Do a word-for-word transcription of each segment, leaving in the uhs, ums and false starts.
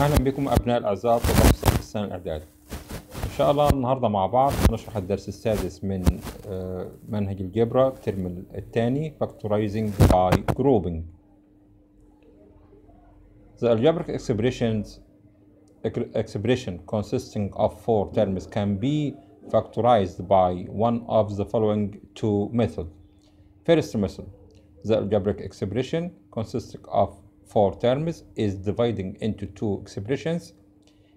أهلا بكم أبناء الأعزاء طلاب صف السنة الإعدادي. إن شاء الله النهاردة مع بعض هنشرح الدرس السادس من منهج الجبر الترم الثاني Factorizing by Grouping. The algebraic expressions expression consisting of four terms can be factorized by one of the following two methods. First method, the algebraic expression consisting of four terms is dividing into two expressions,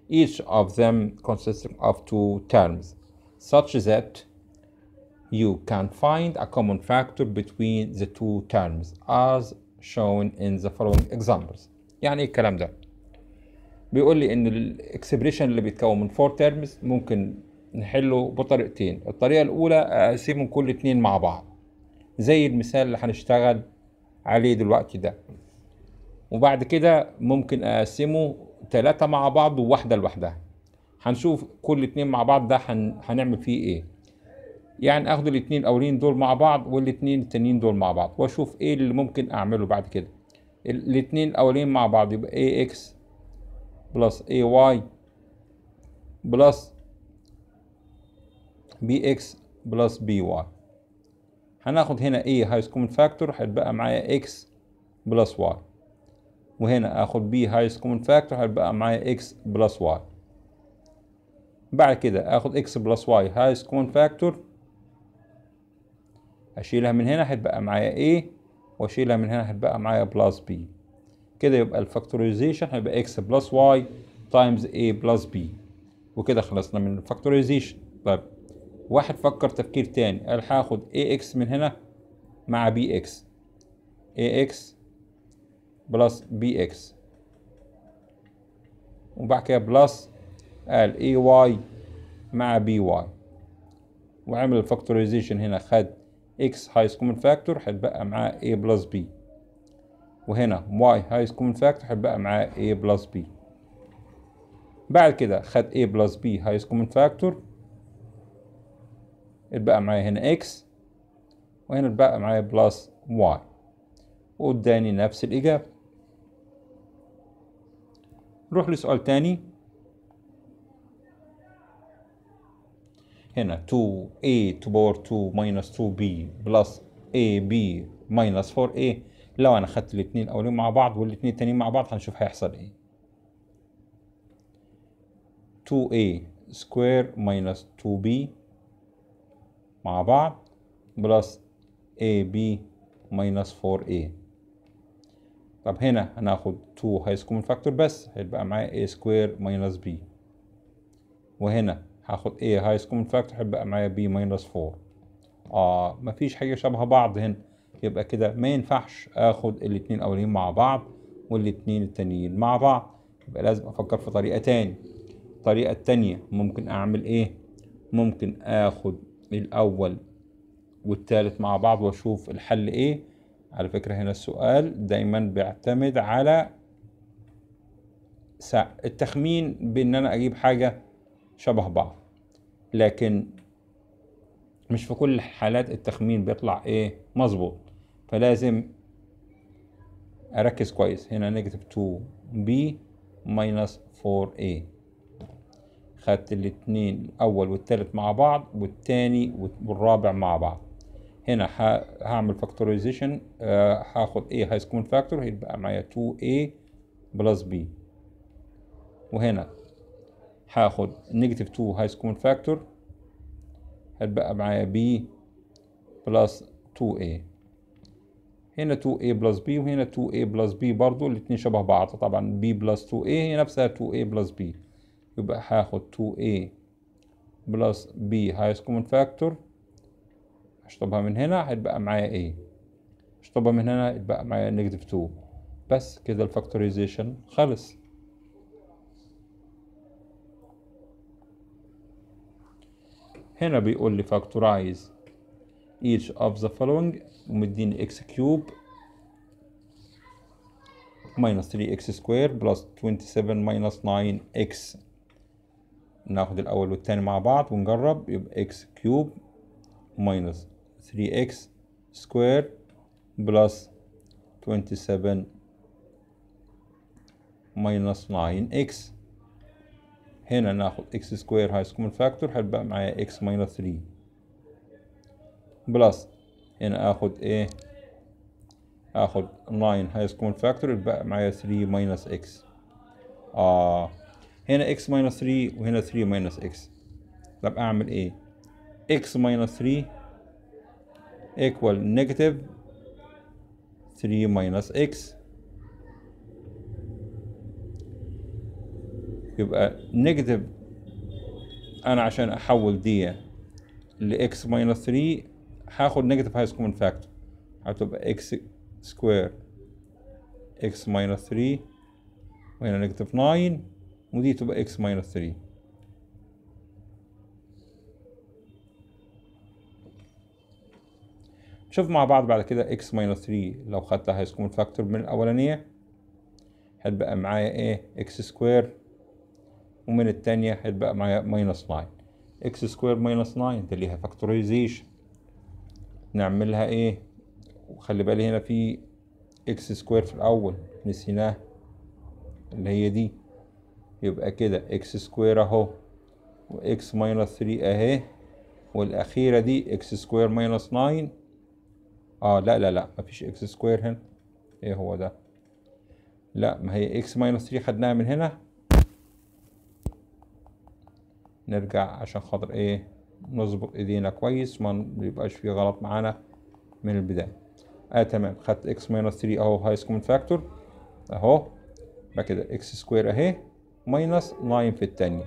each of them consisting of two terms, such that you can find a common factor between the two terms as shown in the following examples. يعني ايه الكلام ده؟ بيقول لي ان الاكسبريشن اللي بيتكون من four terms ممكن نحله بطريقتين. الطريقه الاولى اقسمهم كل اتنين مع بعض زي المثال اللي هنشتغل عليه دلوقتي ده، وبعد كده ممكن اقسمه ثلاثة مع بعض وواحدة لوحدها. هنشوف كل اتنين مع بعض ده هن... هنعمل فيه ايه. يعني اخد الاتنين الاولين دول مع بعض والاتنين التانيين دول مع بعض واشوف ايه اللي ممكن اعمله بعد كده. الاتنين الاولين مع بعض يبقى ax plus ay plus bx plus by. هناخد هنا a highest common factor هيتبقى معايا x plus y، وهنا اخد b highest common factor هيبقى معايا x plus y. بعد كده اخد x plus y highest common factor اشيلها من هنا هتبقى معايا a، واشيلها من هنا هتبقى معايا plus b. كده يبقى الفاكتورايزيشن هيبقى x plus y times a plus b. وكده خلصنا من الفاكتورايزيشن. طيب واحد فكر تفكير تاني قال هاخد ax من هنا مع bx، ax بلس بي اكس، وبعد كده بلس قال اي واي مع بي واي، وعمل الفاكتورايزيشن هنا خد اكس هايست كومن فاكتور هيتبقى معاه اي بلس بي، وهنا واي هايست كومن فاكتور هيتبقى معاه اي بلس بي. بعد كده خد اي بلس بي هايست كومن فاكتور اتبقى معايا هنا اكس، وهنا اتبقى معايا بلس واي، وقدامي نفس الإجابة. نروح لسؤال تاني. هنا two a to power two minus two b plus ab minus four a. لو أنا خدت الاتنين الأولين مع بعض والاتنين التانيين مع بعض هنشوف هيحصل إيه. two a square minus two b مع بعض plus ab minus four a. طب هنا هناخد two highest common factor بس هيبقى معايا a square minus b، وهنا هاخد a highest common factor هيبقى معايا b minus four. اه مفيش حاجة شبه بعض هنا، يبقى كده ما ينفعش اخد الاتنين الاولين مع بعض والاتنين التانيين مع بعض، يبقى لازم افكر في طريقة تاني. الطريقة التانية ممكن اعمل ايه؟ ممكن اخد الاول والتالت مع بعض واشوف الحل ايه. على فكرة هنا السؤال دايما بيعتمد على التخمين بان انا اجيب حاجة شبه بعض، لكن مش في كل الحالات التخمين بيطلع ايه مظبوط، فلازم اركز كويس. هنا نيجاتيف two b minus four a، خدت الاتنين الاول والتالت مع بعض والتاني والرابع مع بعض. هنا هعمل فاكتورايزيشن، هاخد a highest common factor هيبقى معايا two a بلس b، وهنا هاخد نيجاتيف two highest common factor هتبقى معايا b بلس two a. هنا two a بلس b وهنا two a بلس b برضو الاتنين شبه بعض، طبعا b بلس two a هي نفسها two a بلس b، يبقى هاخد two a بلس b highest common factor هشطبها من هنا هتبقى معايا a، هشطبها من هنا هتبقى معايا نيجاتيف two. بس كده الفاكتورايزيشن خلص. هنا بيقول لي فاكتورايز each of the following، ومديني x cube minus three x square plus twenty-seven minus nine x. ناخد الأول والتاني مع بعض ونجرب، يبقى x cube minus three x square plus twenty-seven ماينس تسعة اكس. هنا ناخد اكس سكوير هاي سكومن فاكتور، حتبقى معايا اكس ماينس ثلاثة بلس هنا اخد ايه، اخد تسعة هاي سكومن فاكتور يبقى معايا ثلاثة ماينس اكس. آه هنا اكس ماينس ثلاثة وهنا ثلاثة ماينس اكس. طب اعمل ايه؟ اكس ماينس ثلاثة ايكوال نيجاتيف ثلاثة ماينس اكس، يبقى نيجاتيف. انا عشان احول دي لاكس ماينس ثلاثة هاخد نيجاتيف هايست كومن فاكتور، هتبقى اكس سكوير اكس ماينس ثلاثة وهنا نيجاتيف تسعة ودي تبقى اكس ماينس ثلاثة. شوف مع بعض بعد كده اكس ماينس ثلاثة لو خدتها هايست كومن فاكتور من الاولانيه هتبقى معايا ايه، اكس سكوير، ومن التانية هتبقى معايا ماينس تسعة. اكس سكوير ماينس تسعة دي ليها فاكتورايزيشن، نعملها ايه؟ وخلي بالي هنا في اكس سكوير في الاول نسيناه اللي هي دي، يبقى كده اكس سكوير اهو واكس ماينس ثلاثة اهي، والاخيرة دي اكس سكوير ماينس تسعة. اه لا لا لا مفيش اكس سكوير هنا، ايه هو ده؟ لا ما هي اكس ماينس ثلاثة خدناها من هنا، نرجع عشان خاطر ايه نظبط ايدينا كويس ما يبقاش في غلط معانا من البداية. اه تمام، خدت اكس ماينس ثلاثة اهو هايست كومن فاكتور اهو، يبقى كده اكس سكوير اهي ماينس تسعة في التانية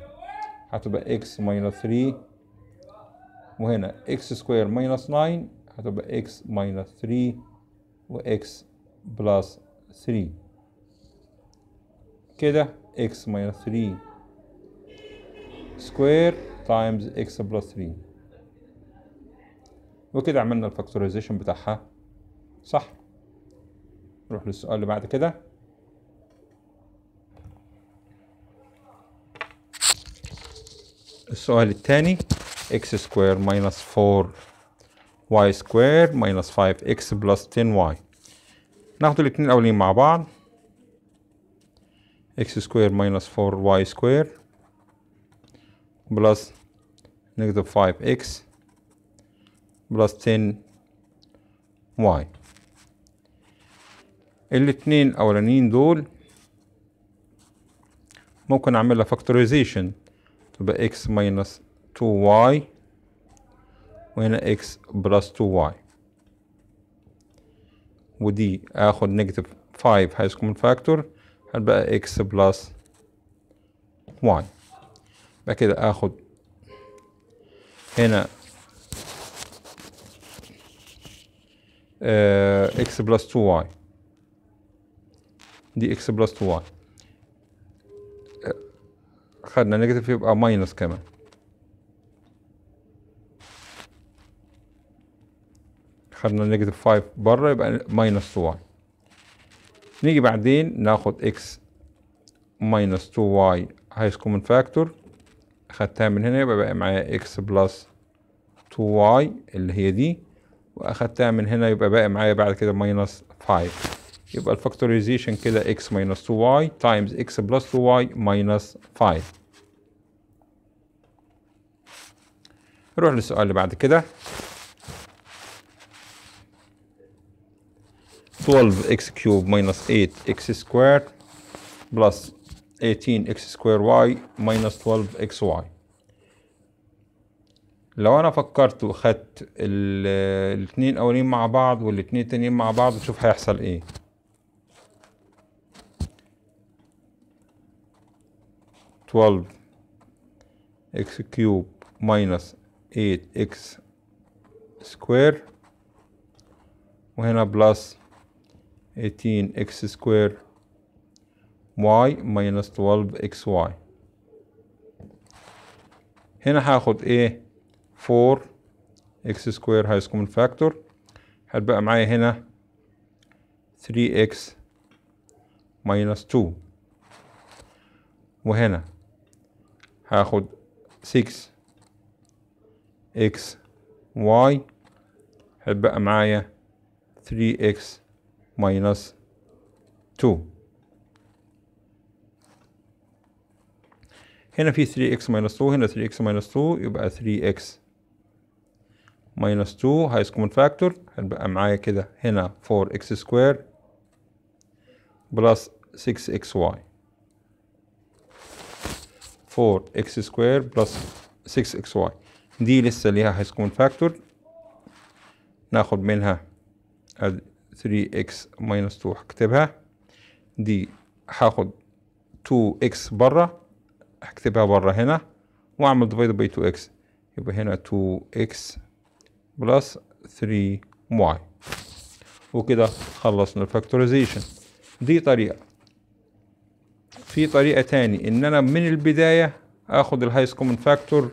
هتبقى اكس ماينس ثلاثة، وهنا اكس سكوير ماينس تسعة هتبقى اكس ماينس ثلاثة واكس بلس ثلاثة. كده اكس ماينس ثلاثة سكوير تايمز اكس بلس ثلاثة، وكده عملنا الفاكتورايزيشن بتاعها صح. نروح للسؤال اللي بعد كده. السؤال الثاني اكس سكوير ماينس أربعة واي سكوير ماينس خمسة اكس بلس عشرة واي. ناخد الاثنين الاولين مع بعض، اكس سكوير ماينس أربعة واي سكوير بلس نيجاتيف خمسة اكس بلس عشرة واي. الاتنين الاولانيين دول ممكن اعمل لها فاكتورايزيشن، تبقى اكس ماينس اتنين واي وهنا اكس بلس اتنين واي، ودي اخد نيجاتيف خمسة هايست كومن فاكتور هتبقى اكس بلس واي. بعد كده اخد هنا اه اكس بلس اتنين واي، دي اكس بلس اتنين واي، خدنا نيجاتيف يبقى ماينس كمان. خدنا نيجاتيف خمسة بره يبقى ماينس اتنين واي. نيجي بعدين ناخد اكس ماينس اتنين واي هايست كومن فاكتور، اخدتها من هنا يبقى بقى معايا اكس بلس اتنين واي اللي هي دي، واخدتها من هنا يبقى بقى معايا بعد كده ماينس خمسة. يبقى الفاكتورايزيشن كده اكس ماينس اتنين واي تايمز اكس بلس اتنين واي ماينس خمسة. نروح للسؤال اللي بعد كده. اتناشر اكس كيوب ماينس ثمانية اكس سكوير بلس ثمانية اكس سكوير واي ماينس اتناشر اكس واي. لو انا فكرت وخدت الاثنين اولين مع بعض والاثنين التانيين مع بعض نشوف هيحصل ايه. اتناشر اكس كيوب ماينس ثمانية اكس سكوير وهنا بلس ثمانية اكس سكوير y ماينس اتناشر اكس واي. هنا هاخد ايه، أربعة اكس سكوير هايست كومن فاكتور، هتبقى معايا هنا ثلاثة اكس ماينس اتنين، وهنا هاخد ستة اكس y هتبقى معايا ثلاثة اكس ماينس اتنين. هنا في ثري اكس ماينس اتنين، هنا ثري اكس ماينس اتنين، يبقى ثري اكس ماينس اتنين هايست كومن فاكتور. هتبقى معايا كده هنا فور اكس سكوير بلس سكس اكس واي. فور اكس سكوير بلس سكس اكس واي دي لسه ليها هايست كومن فاكتور، ناخد منها ثري اكس ماينس اتنين هكتبها، دي هاخد تو اكس بره هكتبها بره هنا واعمل ديفايد باي تو اكس، يبقى هنا تو اكس بلس ثري واي. وكده خلصنا الفاكتوريزيشن. دي طريقة. في طريقة تاني ان انا من البداية اخد الهايست كومن فاكتور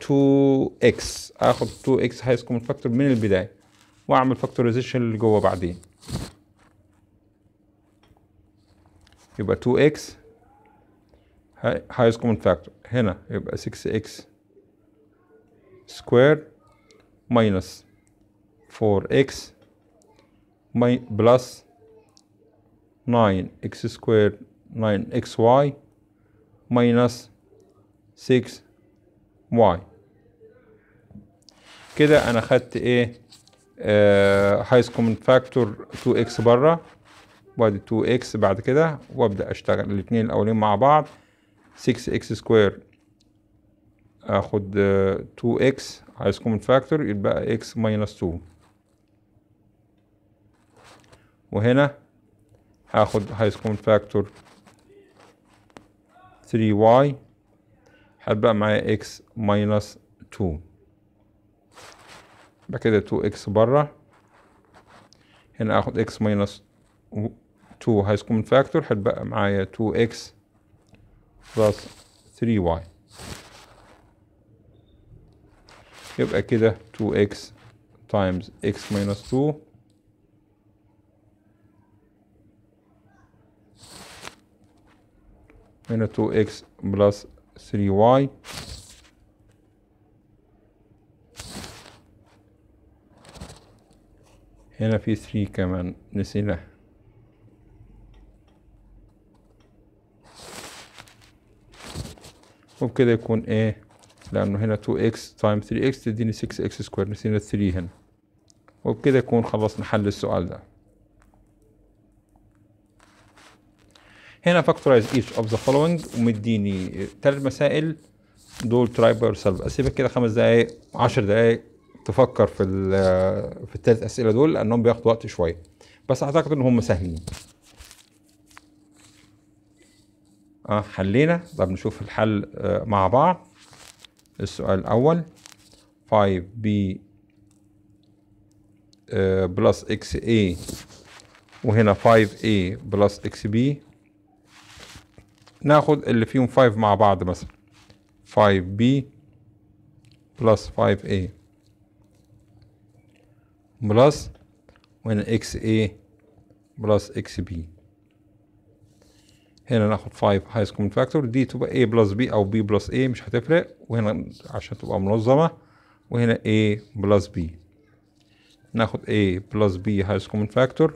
تو اكس، اخد تو اكس هايست كومن فاكتور من البداية واعمل فاكتوريزيشن اللي جوه بعدين، يبقى تو اكس highest common factor هنا يبقى سكس اكس square minus فور اكس plus ناين اكس square ناين اكس واي minus سكس واي. كده انا خدت ايه آه highest common factor تو اكس بره وادي تو اكس بعد كده، وابدأ اشتغل الاتنين الاولين مع بعض. سكس اكس سكوير اخد تو اكس عايز كومن فاكتور يبقى x ماينس اتنين، وهنا هاخد عايز كومن فاكتور ثري واي هتبقى معايا x ماينس اتنين، يبقى كده تو اكس بره، هنا اخد x ماينس اتنين عايز كومن فاكتور هتبقى معايا تو اكس بلس ثري واي، يبقى كده تو اكس تايمز x minus اتنين هنا تو اكس بلس ثري واي هنا في ثري كمان نسيناه، وبكده يكون ايه لانه هنا تو اكس تايم ثري اكس تديني سكس اكس سكوير، نسينا ثري هنا. وبكده يكون خلصنا حل السؤال ده. هنا فاكتورايز ايتش اوف ذا فولوينج، ومديني ثلاث مسائل دول تراي باي يور سيلف. اسيبك كده خمس دقايق عشر دقايق تفكر في في الثلاث اسئله دول لانهم بياخدوا وقت شويه، بس اعتقد ان هم سهلين. اه حلينا. طب نشوف الحل آه مع بعض. السؤال الاول فايف بي آه بلس اكس اي وهنا فايف اي بلس اكس بي، ناخد اللي فيهم خمسة مع بعض، مثلا فايف بي بلس فايف اي بلس وهنا اكس اي بلس اكس بي، هنا ناخد خمسة highest common factor دي تبقى A بلس B أو B بلس A مش هتفرق، وهنا عشان تبقى منظمة، وهنا A بلس B، ناخد A بلس B highest common factor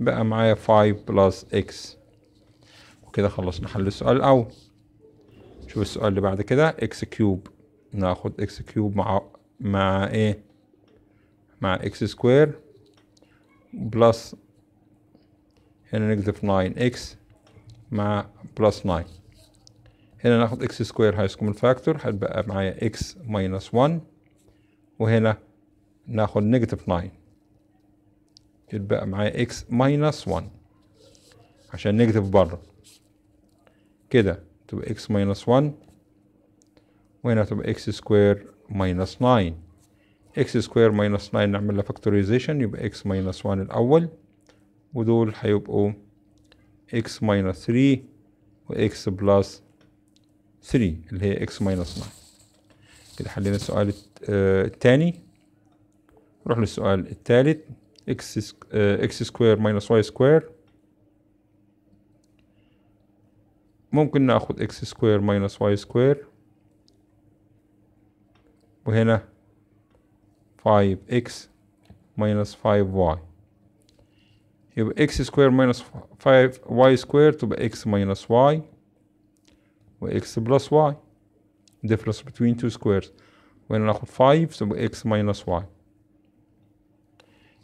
بقى معايا خمسة بلس X. وكده خلصنا حل السؤال الأول. شوف السؤال اللي بعد كده X كيوب، ناخد X كيوب مع مع إيه مع X سكوير بلس هنا نكتب ناين اكس مع بلس ناين، هنا ناخد اكس سكوير هايست كومن فاكتور هتبقى معايا اكس ماينس واحد، وهنا ناخد نيجاتيف تسعة يتبقى معايا اكس ماينس واحد عشان نيجاتيف بره، كده تبقى اكس ماينس واحد، وهنا تبقى اكس سكوير ماينس تسعة. اكس سكوير ماينس تسعة نعمل لها فاكتورايزيشن يبقى اكس ماينس واحد الاول، ودول هيبقوا x minus ثري و x plus ثري اللي هي x minus تسعة. كده حلينا السؤال التاني. نروح للسؤال التالت. x x square minus y square، ممكن ناخد x square minus y square وهنا فايف اكس minus فايف واي، يبقى x square minus فايف واي square تبقى x minus y وإكس بلس واي. difference between two squares. وهنا ناخد خمسة تبقى إكس minus واي.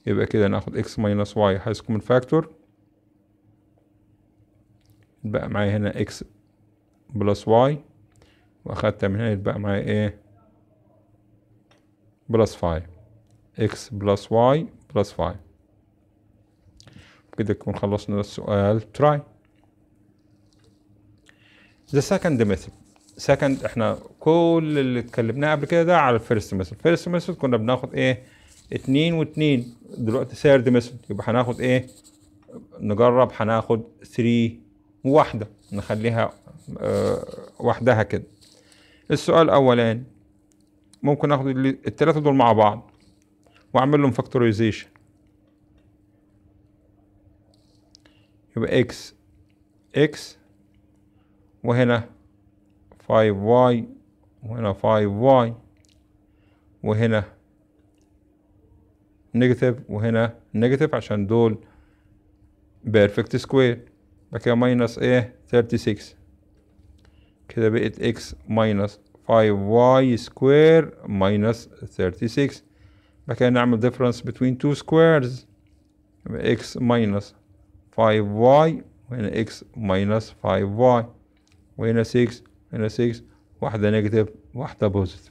يبقى كده ناخد إكس minus واي حيث common factor. يبقى معايا هنا إكس بلس واي. وأخدتها من هنا يبقى معايا إيه؟ بلس خمسة. إكس بلس واي بلس خمسة. كده نكون خلصنا السؤال try. The second method. second احنا كل اللي اتكلمناه قبل كده ده على الفيرست ميثود. الفيرست ميثود كنا بناخد ايه؟ اتنين واتنين. دلوقتي ثيرد ميثود يبقى هناخد ايه؟ نجرب هناخد ثلاثة وواحدة نخليها اه وحدها كده. السؤال اولان ممكن اخد التلاتة دول مع بعض واعمل لهم فاكتورايزيشن. يبقى اكس اكس وهنا فايف واي وهنا فايف واي وهنا نيجاتيف وهنا نيجاتيف عشان دول بيرفكت سكوير. يبقى كده ماينس ايه؟ ستة وثلاثين. كده بقت اكس ماينس فايف واي سكوير ماينس ستة وثلاثين. يبقى كده نعمل ديفرنس بين تو سكويرز. يبقى اكس ماينس فايف واي وهنا اكس ماينس فايف واي وهنا ستة هنا ستة واحدة نيجاتيف واحدة بوزيتيف.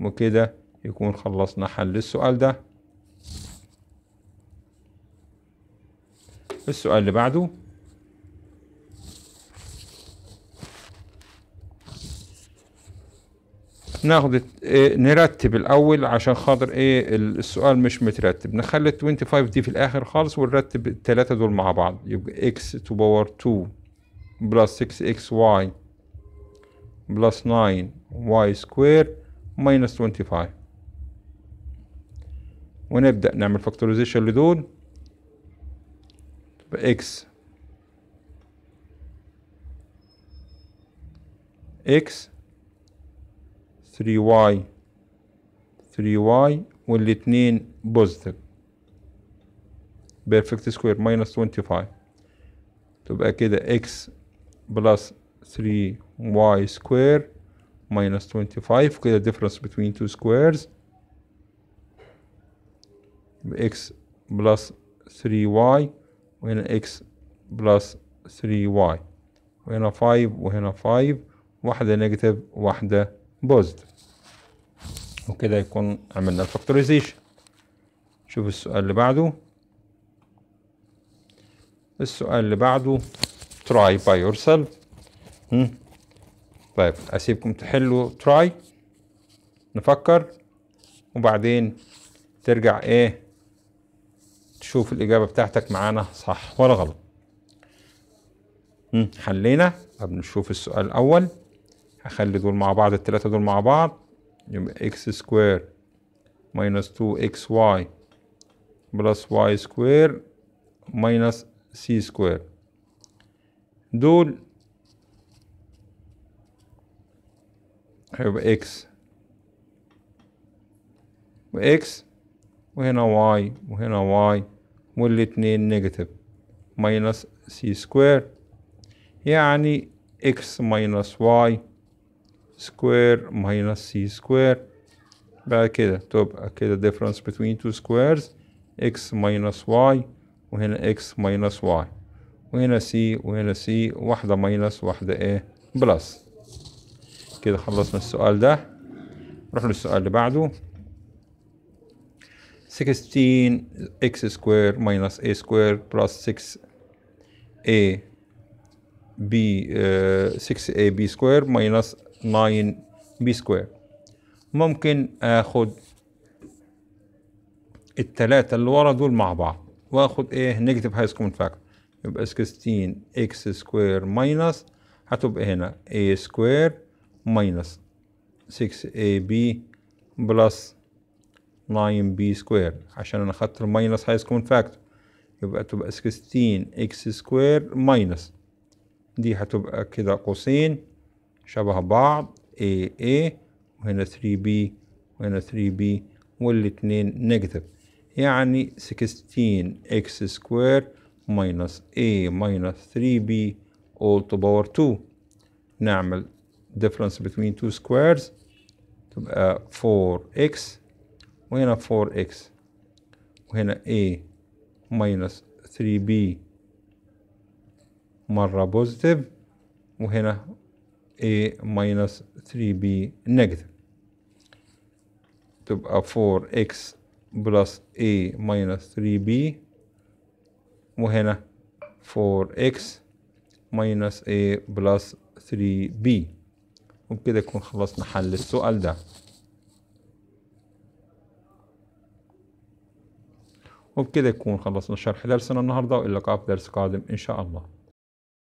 وكده يكون خلصنا حل السؤال ده. السؤال اللي بعده ناخد إيه نرتب الاول عشان خاطر ايه السؤال مش مترتب. نخلي خمسة وعشرين دي في الاخر خالص ونرتب التلاتة دول مع بعض. يبقى اكس تو باور اتنين بلس ستة اكس واي بلس تسعة واي سكوير ماينس خمسة وعشرين. ونبدأ نعمل فاكتورايزيشن لدول. اكس اكس ثلاثة واي ثلاثة واي والاتنين بوزيتيف بيرفكت سكوير ماينس خمسة وعشرين. تبقى كده اكس بلس ثلاثة y square minus خمسة وعشرين. كده difference between two squares x plus ثلاثة واي وهنا x plus ثلاثة واي وهنا خمسة وهنا خمسة واحدة نيجاتيف واحدة بوزيتيف. وكده يكون عملنا الفاكتورايزيشن. شوف السؤال اللي بعده. السؤال اللي بعده try by yourself. طيب اسيبكم تحلوا تراي نفكر وبعدين ترجع ايه تشوف الاجابه بتاعتك معانا صح ولا غلط. امم حلينا. طب نشوف السؤال الاول. هخلي دول مع بعض الثلاثه دول مع بعض. يبقى اكس سكوير ماينس اتنين اكس واي بلس واي سكوير ماينس سي سكوير. دول هيبقى اكس واكس وهنا واي وهنا واي والاتنين نيجاتيف ماينس سي سكوير. يعني اكس ماينس واي سكوير ماينس سي سكوير. بقى كده تبقى كده ديفرنس بين تو سكويرز اكس ماينس واي وهنا اكس ماينس واي وهنا سي وهنا سي واحدة ماينس واحدة ايه بلس. كده خلصنا السؤال ده. نروح للسؤال اللي بعده. ستة عشر x square minus a square plus ستة a b uh, ستة a b square minus تسعة b square. ممكن اخد التلاتة اللي ورا دول مع بعض واخد ايه نيجاتيف هايست كومن فاكتور. يبقى ستة عشر x square minus هتبقى هنا a square minus ستة a b plus تسعة b square عشان انا خدت الماينس هايست كومن فاكتور. يبقى تبقى ستة عشر x square minus دي هتبقى كده قوسين شبه بعض a a وهنا ثلاثة b وهنا ثلاثة b والاتنين نيجاتيف. يعني ستة عشر x square minus a minus ثلاثة b all to power two نعمل difference between two squares تبقى four x وهنا four x وهنا a minus three b مرة positive وهنا a minus three b negative تبقى four x plus a minus three b وهنا four x minus a plus three b. وبكده نكون خلصنا حل السؤال ده. وبكده نكون خلصنا شرح درسنا النهارده، وإلى اللقاء في درس قادم إن شاء الله.